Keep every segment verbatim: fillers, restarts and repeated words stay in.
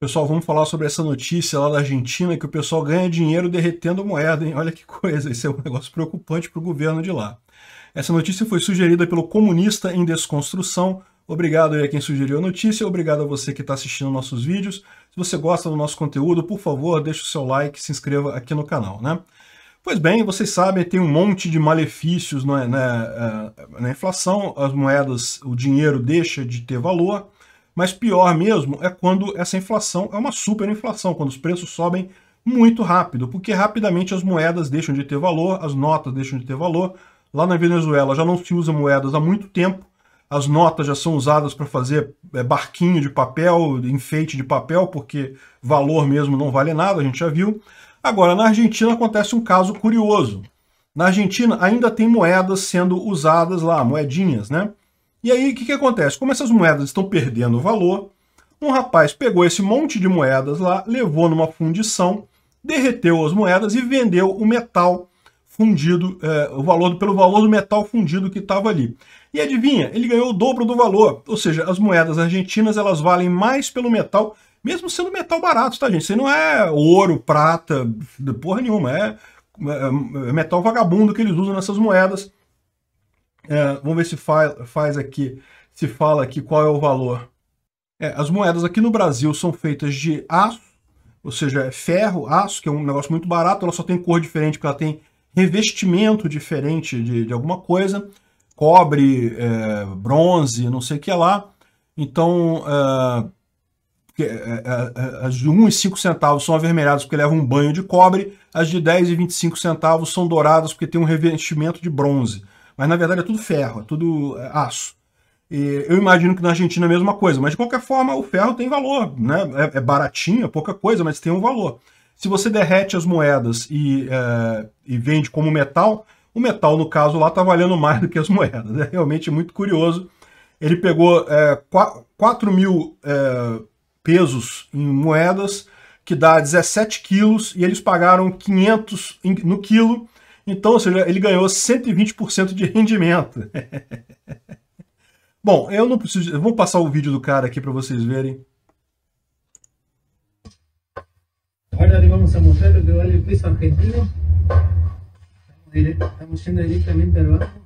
Pessoal, vamos falar sobre essa notícia lá da Argentina, que o pessoal ganha dinheiro derretendo moeda, hein? Olha que coisa, isso é um negócio preocupante para o governo de lá. Essa notícia foi sugerida pelo Comunista em Desconstrução. Obrigado aí a quem sugeriu a notícia, obrigado a você que está assistindo nossos vídeos. Se você gosta do nosso conteúdo, por favor, deixa o seu like e se inscreva aqui no canal, né? Pois bem, vocês sabem, tem um monte de malefícios na, na, na inflação, as moedas, o dinheiro deixa de ter valor, mas pior mesmo é quando essa inflação é uma superinflação, quando os preços sobem muito rápido, porque rapidamente as moedas deixam de ter valor, as notas deixam de ter valor. Lá na Venezuela já não se usa moedas há muito tempo, as notas já são usadas para fazer barquinho de papel, enfeite de papel, porque valor mesmo não vale nada, a gente já viu. Agora, na Argentina acontece um caso curioso. Na Argentina ainda tem moedas sendo usadas lá, moedinhas, né? E aí, o que que acontece? Como essas moedas estão perdendo valor, um rapaz pegou esse monte de moedas lá, levou numa fundição, derreteu as moedas e vendeu o metal fundido, é, o valor, pelo valor do metal fundido que estava ali. E adivinha, ele ganhou o dobro do valor, ou seja, as moedas argentinas elas valem mais pelo metal, mesmo sendo metal barato, tá gente? Isso não é ouro, prata, porra nenhuma, é, é metal vagabundo que eles usam nessas moedas. É, vamos ver se fa- faz aqui, se fala aqui qual é o valor. É, as moedas aqui no Brasil são feitas de aço, ou seja, é ferro, aço, que é um negócio muito barato, ela só tem cor diferente porque ela tem revestimento diferente de, de alguma coisa, cobre, é, bronze, não sei o que lá. Então, é, é, é, as de um e cinco centavos são avermelhadas porque levam um banho de cobre, as de dez e vinte e cinco centavos são douradas porque tem um revestimento de bronze. Mas, na verdade, é tudo ferro, é tudo aço. E eu imagino que na Argentina é a mesma coisa, mas, de qualquer forma, o ferro tem valor, né? É, é baratinho, é pouca coisa, mas tem um valor. Se você derrete as moedas e, é, e vende como metal, o metal, no caso, lá está valendo mais do que as moedas. É realmente muito curioso. Ele pegou é, quatro mil é, pesos em moedas, que dá dezessete quilos, e eles pagaram quinhentos no quilo. Então, ou seja, ele ganhou cento e vinte por cento de rendimento. Bom, eu não preciso... Eu vou passar o vídeo do cara aqui para vocês verem. Agora lhe vamos mostrar o que vale o peso argentino. Estamos indo diretamente ao banco.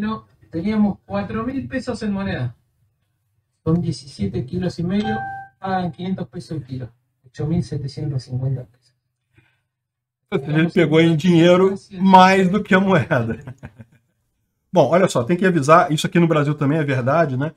Bueno, teníamos cuatro mil pesos en moneda. Son diecisiete kilos y medio, pagan quinientos pesos el kilo. oito mil setecentos e cinquenta pesos. Ele pegou em dinheiro mais do que a moeda. Bom, olha só, tem que avisar, isso aqui no Brasil também é verdade, né?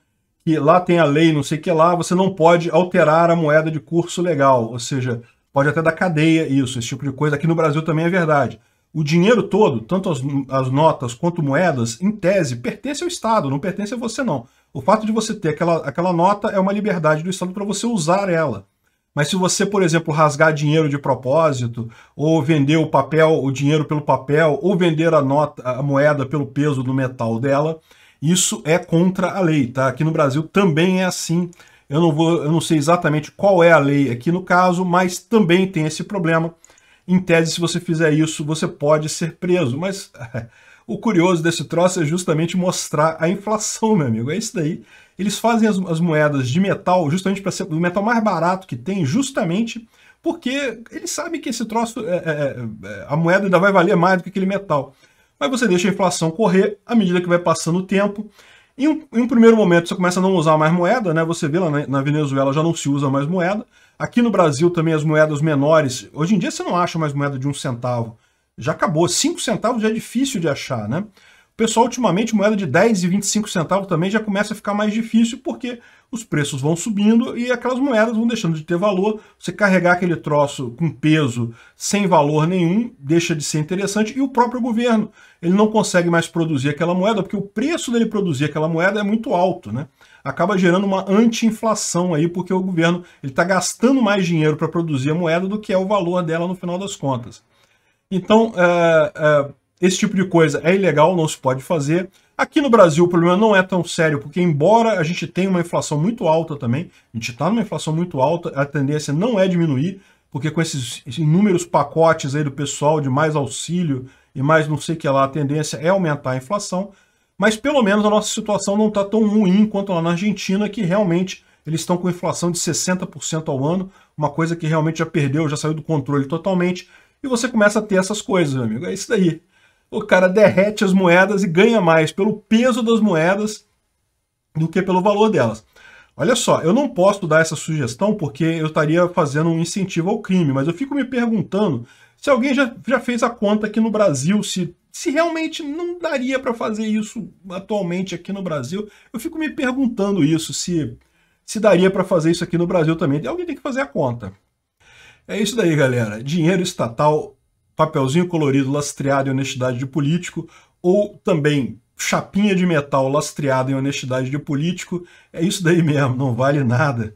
Que lá tem a lei, não sei o que lá, você não pode alterar a moeda de curso legal, ou seja, pode até dar cadeia isso, esse tipo de coisa. Aqui no Brasil também é verdade. O dinheiro todo, tanto as, as notas quanto moedas, em tese, pertence ao Estado, não pertence a você não. O fato de você ter aquela, aquela nota é uma liberdade do Estado para você usar ela. Mas se você, por exemplo, rasgar dinheiro de propósito, ou vender o papel, o dinheiro pelo papel, ou vender a nota, a moeda pelo peso do metal dela, isso é contra a lei, tá? Aqui no Brasil também é assim. Eu não vou, eu não sei exatamente qual é a lei aqui no caso, mas também tem esse problema. Em tese, se você fizer isso, você pode ser preso. Mas o curioso desse troço é justamente mostrar a inflação, meu amigo. É isso daí. Eles fazem as, as moedas de metal justamente para ser o metal mais barato que tem, justamente porque eles sabem que esse troço, é, é, é, a moeda ainda vai valer mais do que aquele metal. Mas você deixa a inflação correr à medida que vai passando o tempo. Em um, em um primeiro momento você começa a não usar mais moeda, né? Você vê lá na, na Venezuela já não se usa mais moeda. Aqui no Brasil também as moedas menores, hoje em dia você não acha mais moeda de um centavo. Já acabou, cinco centavos já é difícil de achar, né? O pessoal, ultimamente, moeda de dez e vinte e cinco centavos também já começa a ficar mais difícil, porque os preços vão subindo e aquelas moedas vão deixando de ter valor. Você carregar aquele troço com peso sem valor nenhum deixa de ser interessante. E o próprio governo, ele não consegue mais produzir aquela moeda, porque o preço dele produzir aquela moeda é muito alto, né? Acaba gerando uma anti-inflação aí, porque o governo está gastando mais dinheiro para produzir a moeda do que é o valor dela no final das contas. Então, é, é, Esse tipo de coisa é ilegal, não se pode fazer. Aqui no Brasil o problema não é tão sério, porque embora a gente tenha uma inflação muito alta também, a gente está numa inflação muito alta, a tendência não é diminuir, porque com esses inúmeros pacotes aí do pessoal de mais auxílio e mais não sei o que lá, a tendência é aumentar a inflação, mas pelo menos a nossa situação não está tão ruim quanto lá na Argentina, que realmente eles estão com inflação de sessenta por cento ao ano, uma coisa que realmente já perdeu, já saiu do controle totalmente, e você começa a ter essas coisas, meu amigo, é isso daí. O cara derrete as moedas e ganha mais pelo peso das moedas do que pelo valor delas. Olha só, eu não posso dar essa sugestão porque eu estaria fazendo um incentivo ao crime, mas eu fico me perguntando se alguém já, já fez a conta aqui no Brasil, se, se realmente não daria para fazer isso atualmente aqui no Brasil. Eu fico me perguntando isso, se, se daria para fazer isso aqui no Brasil também. Alguém tem que fazer a conta. É isso daí, galera. Dinheiro estatal, papelzinho colorido lastreado em honestidade de político, ou também chapinha de metal lastreada em honestidade de político. É isso daí mesmo, não vale nada.